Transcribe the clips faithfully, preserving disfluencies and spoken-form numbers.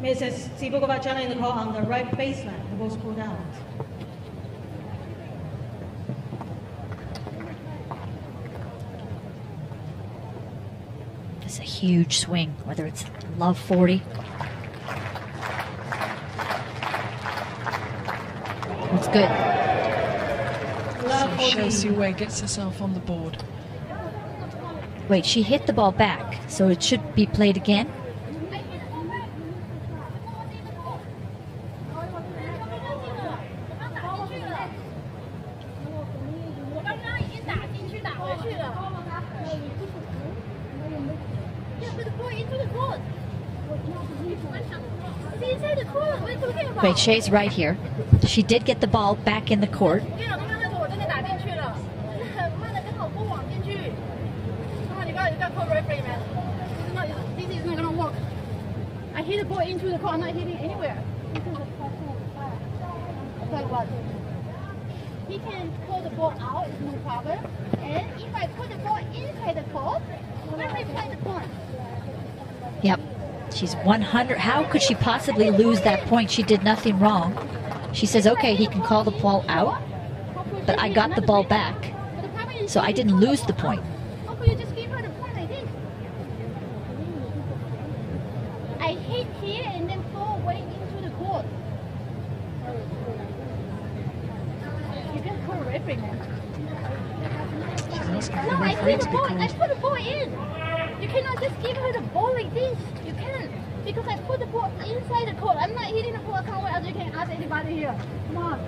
Missus Cibulkova challenging the call on the right baseline. The ball's pulled out. It's a huge swing, whether it's love forty. That's good. So Hsieh Su-Wei gets herself on the board. Wait, she hit the ball back, so it should be played again. Wait, Hsieh's right here. She did get the ball back in the court. This is not gonna work. I hit the ball into the court. I'm not hitting anywhere. Like what? He can pull the ball out. It's no problem. And if I put the ball inside the court, I replay the point. Yep. She's one hundred. How could she possibly lose that point? She did nothing wrong. She says, okay, he can call the ball out, but I got the ball back, so I didn't lose the point. I hit here and then fall way into the court. You can call referee now. No, I put the ball. I put the ball in. You cannot just give her the ball like this. You can't. Because I put the ball inside the court. I'm not hitting the ball somewhere else. You can ask anybody here. Come on.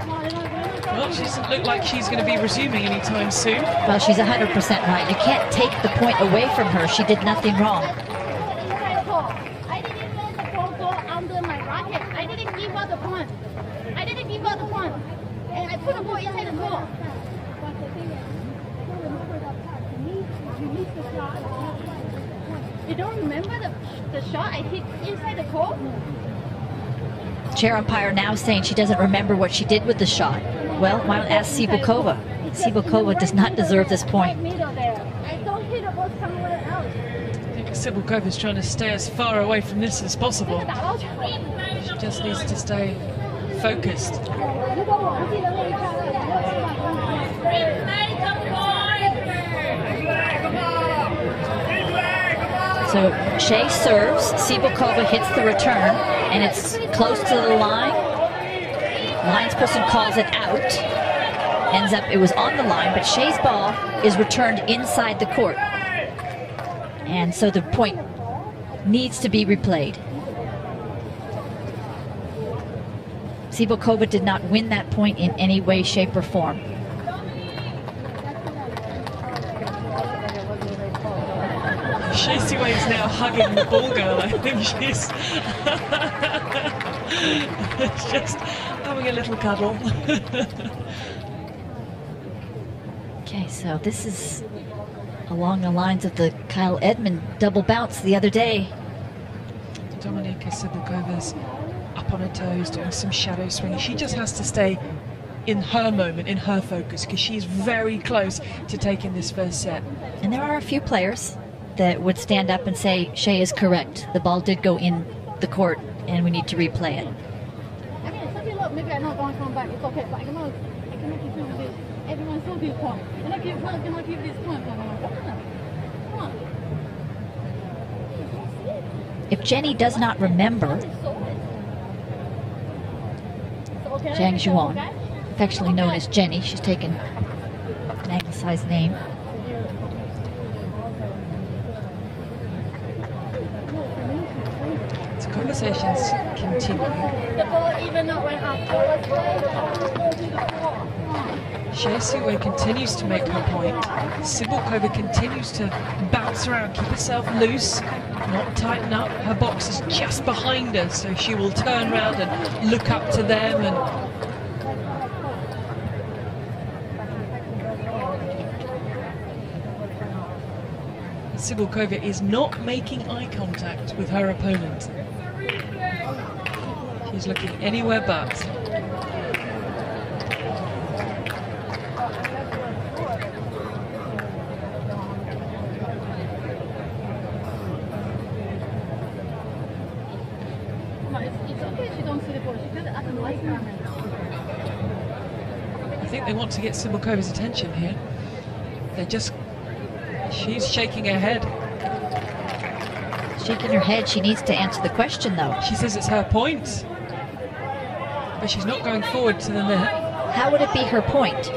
Come on. Well, she doesn't look like she's going to be resuming anytime soon. Well, she's one hundred percent right. You can't take the point away from her. She did nothing wrong. I put the ball inside the court. I didn't let the ball go under my racket. I didn't give her the point. I didn't give her the point. And I put the ball inside the court. You don't remember the, the shot I hit inside the court? Chair umpire now saying she doesn't remember what she did with the shot. Well, why don't ask Cibulkova? Cibulkova does not deserve this point. I don't hit the ball somewhere else. I think Cibulkova is trying to stay as far away from this as possible. She just needs to stay focused. So Hsieh serves, Cibulkova hits the return, and it's close to the line. Linesperson calls it out. Ends up, it was on the line, but Hsieh's ball is returned inside the court. And so the point needs to be replayed. Cibulkova did not win that point in any way, shape, or form. Hsieh Su-Wei is now hugging the ball girl. I think she's just having a little cuddle. Okay, so this is along the lines of the Kyle Edmund double bounce the other day. Dominika Cibulkova's up on her toes, doing some shadow swinging. She just has to stay in her moment, in her focus, because she's very close to taking this first set. And there are a few players that would stand up and say, Hsieh is correct. The ball did go in the court, and we need to replay it. I mean, some people, maybe I'm not going to come back. It's okay, but I cannot, I cannot give you this. Everyone saw this point. I cannot give, I cannot give this point. Come on. Come on. If Jenny does not remember, Zhang Xuan, affectionately known as Jenny, she's taken an anglicized name. Conversations continue. The ball even not went up. Hsieh Su-Wei continues to make her point. Cibulkova continues to bounce around, keep herself loose, not tighten up. Her box is just behind her, so she will turn around and look up to them. And Cibulkova is not making eye contact with her opponent. She's looking anywhere but. think they want to get Cibulkova's attention here. They're just... She's shaking her head. Shaking her head. She needs to answer the question, though. She says it's her point. But she's not going forward to the net. How would it be her point?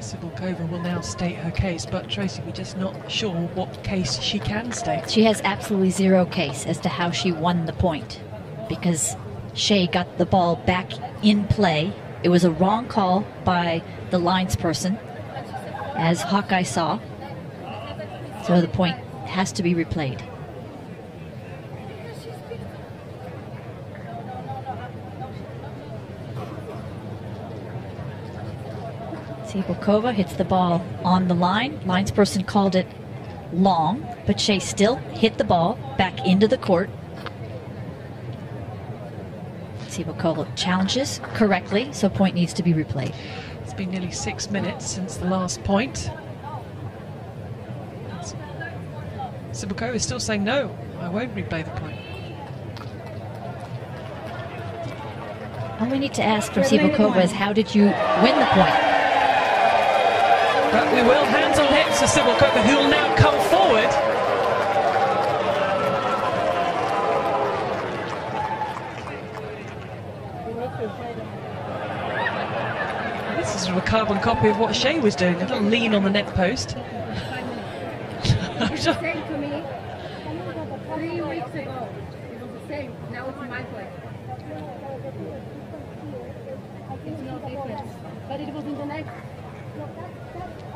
Cibulkova will now state her case, but Tracy, we're just not sure what case she can state. She has absolutely zero case as to how she won the point, because Hsieh got the ball back in play. It was a wrong call by the lines person, as Hawkeye saw, so the point has to be replayed. Cibulkova hits the ball on the line. Linesperson called it long, but Hsieh still hit the ball back into the court. Cibulkova challenges correctly, so point needs to be replayed. It's been nearly six minutes since the last point. Cibulkova is still saying, no, I won't replay the point. All we need to ask from Cibulkova is, how did you win the point? But we will, hands on hips to Cibulkova, who will now come forward. This is sort of a carbon copy of what Hsieh was doing, a little lean on the net post. It was the same to me three weeks ago. It was the same. Now it's my play. It's no difference. But it was in the net.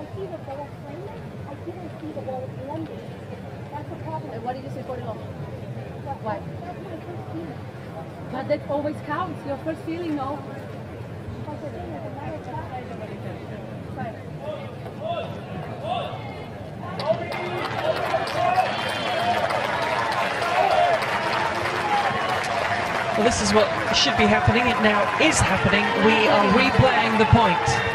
I didn't see the ball landing. That's the problem. And why did you say for the long? Why? That's my first feeling. But that always counts. Your first feeling, no? Well, this is what should be happening. It now is happening. We are replaying the point.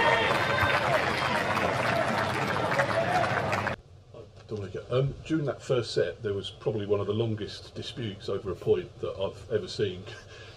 Um, during that first set, there was probably one of the longest disputes over a point that I've ever seen.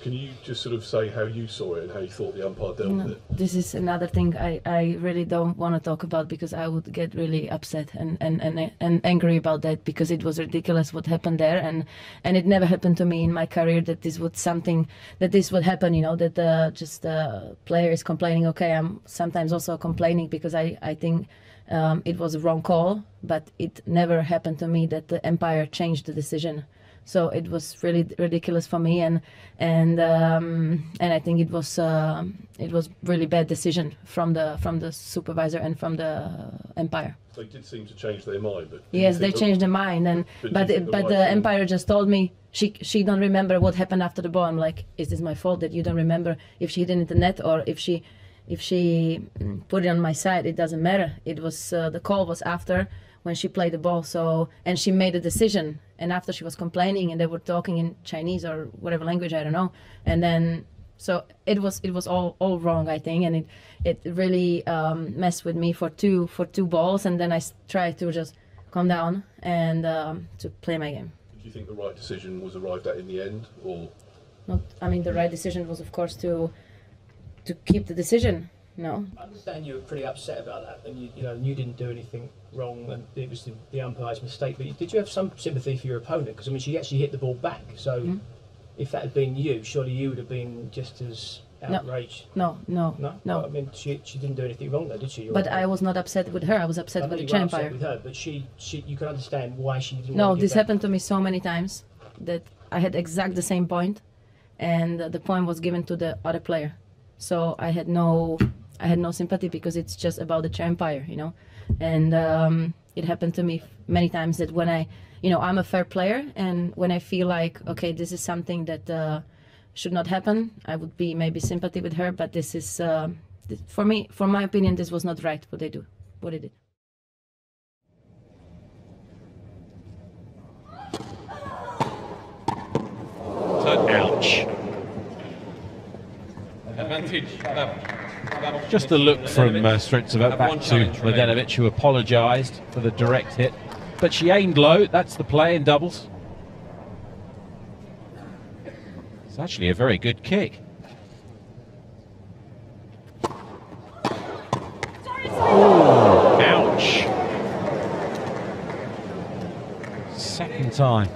Can you just sort of say how you saw it and how you thought the umpire dealt no, with it? This is another thing I, I really don't want to talk about, because I would get really upset and, and, and, and angry about that, because it was ridiculous what happened there, and, and it never happened to me in my career that this would something that this would happen, you know, that uh, just the uh, player is complaining. Okay, I'm sometimes also complaining because I, I think um, it was a wrong call, but it never happened to me that the umpire changed the decision. So it was really ridiculous for me, and and um, and I think it was uh, it was really bad decision from the from the supervisor and from the umpire. They did seem to change their mind, but yes, they changed their mind, and but but the, but the umpire just told me she she don't remember what happened after the ball. I'm like, is this my fault that you don't remember if she hit in the net or if she if she put it on my side? It doesn't matter. It was uh, the call was after. When she played the ball, so and she made a decision, and after she was complaining, and they were talking in Chinese or whatever language, I don't know, and then so it was it was all all wrong, I think, and it it really um, messed with me for two for two balls, and then I tried to just calm down and um, to play my game. Do you think the right decision was arrived at in the end, or not? I mean, the right decision was, of course, to to keep the decision. No. I understand you were pretty upset about that, and you, you know, you didn't do anything wrong, and it was the, the umpire's mistake. But did you have some sympathy for your opponent? Because I mean, she actually hit the ball back. So, mm-hmm. if that had been you, surely you would have been just as outraged. No, no, no, no. no. Well, I mean, she she didn't do anything wrong, though, did she? Your but opponent? I was not upset with her. I was upset I with the umpire. Upset with her, but she, she, you can understand why she didn't. No, this happened to me so many times that I had exact the same point, and the point was given to the other player. So I had no. I had no sympathy, because it's just about the umpire, you know, and um, it happened to me many times that when I, you know, I'm a fair player, and when I feel like, okay, this is something that uh, should not happen, I would be maybe sympathy with her, but this is, uh, th for me, for my opinion, this was not right what they do, what they did. So, ouch. Advantage, no. Just a look from uh, Strycova back to Mladenovic, who apologised for the direct hit. But she aimed low, that's the play in doubles. It's actually a very good kick. Oh, ouch. Second time.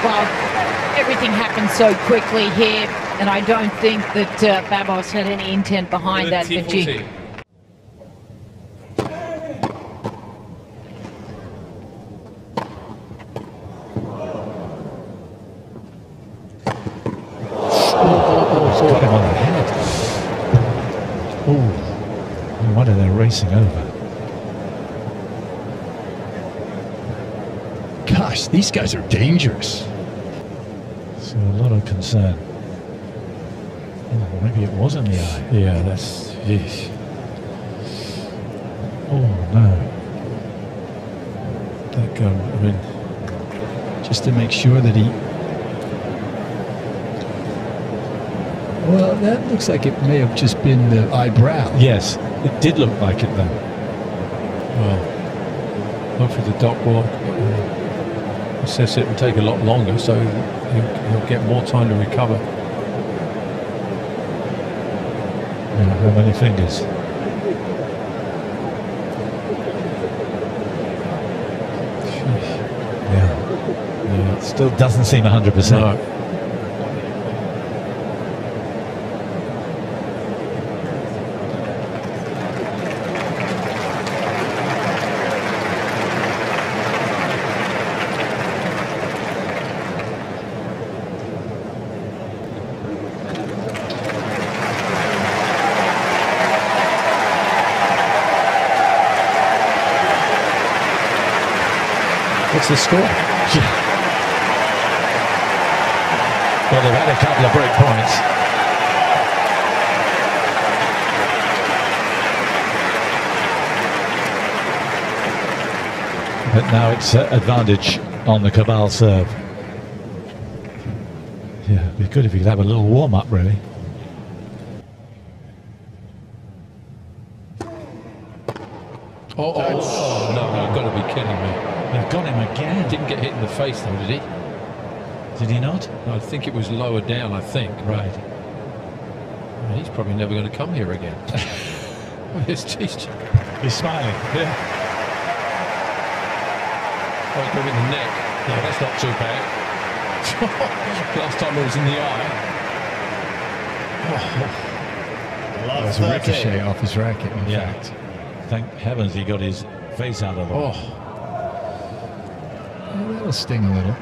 Well, everything happened so quickly here, and I don't think that uh, Babos had any intent behind that. But gee. Over. Gosh, these guys are dangerous. So a lot of concern. Oh, maybe it wasn't the eye. Yeah, that's yes. Oh no. That guy, I mean, just to make sure that he. Well, that looks like it may have just been the eyebrow. Yes. It did look like it though. Well, hopefully the doc will assess it. It will take a lot longer, so he'll, he'll get more time to recover. Yeah, how many fingers? Yeah. Yeah. It still doesn't seem one hundred percent. No. The score. Yeah. Well, they've had a couple of break points. But now it's uh, advantage on the Cabal serve. Yeah, it'd be good if you could have a little warm-up, really. Oh, oh. No, no, you've got to be kidding me. They've got him again. He didn't get hit in the face though, did he? Did he not? No, I think it was lower down, I think. Right. Well, he's probably never going to come here again. He's smiling. Yeah. Oh, he's got him in the neck. Yeah, no, that's not too bad. Last time it was in the eye. Oh, that's a ricochet off his racket, in yeah. fact. Thank heavens he got his face out of it. Oh. That'll sting a little.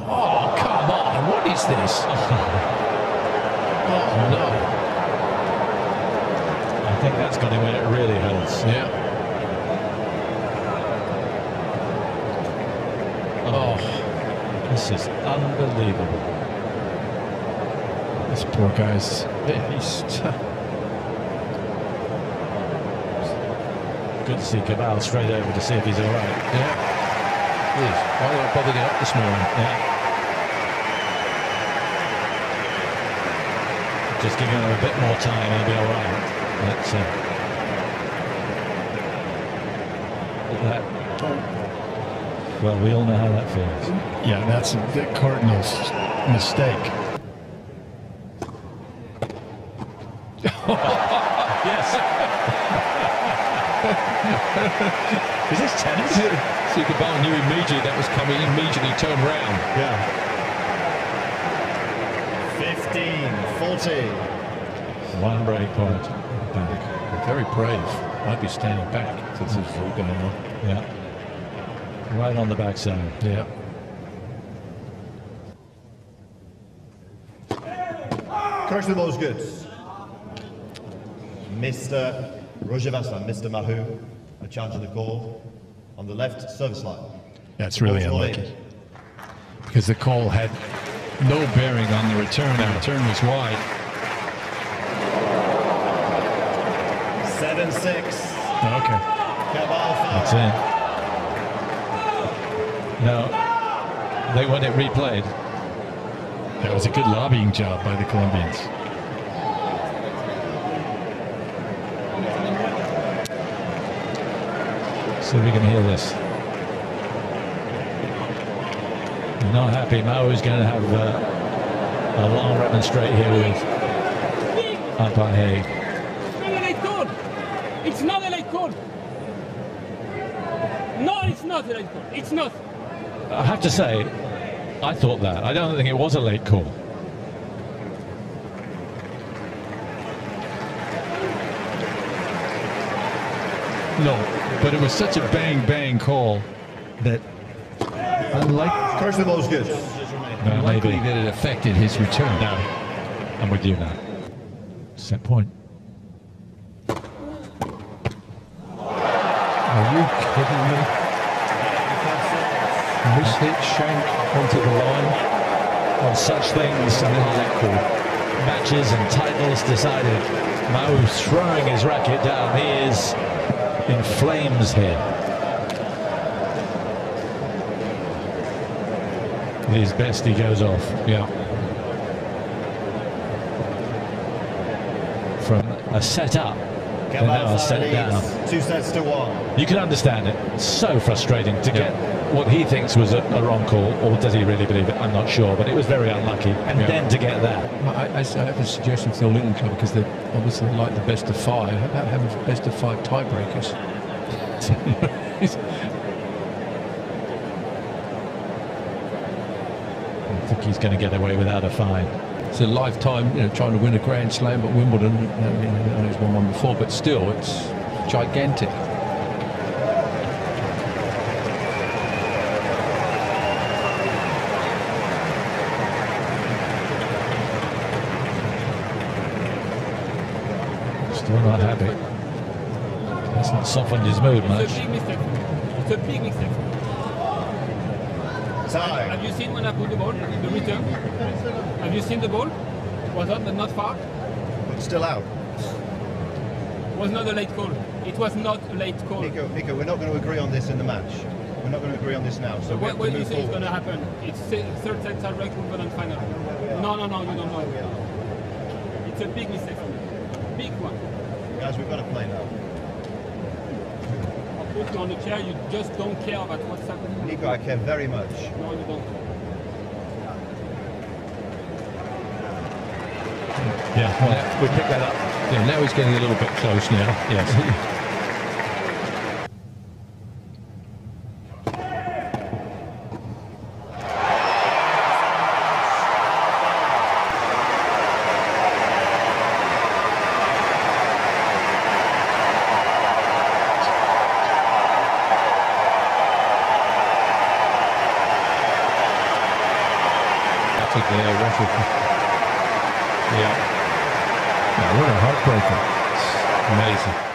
Oh, come on, what is this? Oh, no. I think that's got him when it really hurts. Yeah. Oh, this is unbelievable. This poor guy's. Yeah, he's. Good to see Cabal straight over to see if he's all right. Yeah. Yes. Why did I bother getting up this morning? Yeah. Just giving him a bit more time, he'll be all right. That's uh, that. Well, we all know how that feels. Yeah, that's the Cardinals' mistake. Is this tennis? So Cabal knew immediately that was coming, immediately turned round. Yeah. fifteen forty. One break point. Back. Very brave. I'd be standing back since there's all going on. Yeah. Right on the backside. Yeah. Crush the ball's good. Mister Roger-Vasselin, Mister Mahut, a challenge of the call on the left service line. That's really unlucky, because the call had no bearing on the return. The return was wide. seven six. Okay. That's it. Now, they want it replayed. That was a good lobbying job by the Colombians. See if we can hear this. Not happy. Mahut is going to have uh, a long remonstrate here with umpire Haig. It's not a late call. No, it's not a late call. It's not. I have to say, I thought that. I don't think it was a late call. No, but it was such a bang bang call that. Unlike, first of all, it's good. No, likely that it affected his return. No, I'm with you now. Set point. Are you kidding me? Missed it, shank onto the line. On such things, and then that call. Matches and titles decided. Mahut throwing his racket down. He is in flames here. His best, he goes off. Yeah. From a set up, and now a set down. Two sets to one. You can understand it. It's so frustrating to yeah. get what he thinks was a, a wrong call, or does he really believe it? I'm not sure, but it was very unlucky. And yeah. then to get that. I, I, I have a suggestion for the Olympian Club, because they obviously like the best of five. How about having best of five tiebreakers? I think he's going to get away without a fine. It's a lifetime, you know, trying to win a Grand Slam at Wimbledon. You know, he's won one before, but still, it's gigantic. Still not happy. That's not softened his mood much. It's a big mistake. It's a big mistake. Time. Have you seen when I put the ball in the return? Have you seen the ball? Was out but not far? Still out. Was not a late call. It was not a late call. Nico, Nico, we're not going to agree on this in the match. We're not going to agree on this now. So, so what, what do you think is going to happen? It's third set tiebreak, Wimbledon final. No, no, no, you don't know it. It's a big mistake. Big one. Guys, we've got to play now. On the chair, you just don't care about what's happening. Nico, I care very much. No, you don't. Yeah, well, yeah. we pick that up. Yeah, now he's getting a little bit close now. Yes. Yeah. Yeah, what a heartbreaker. It's amazing.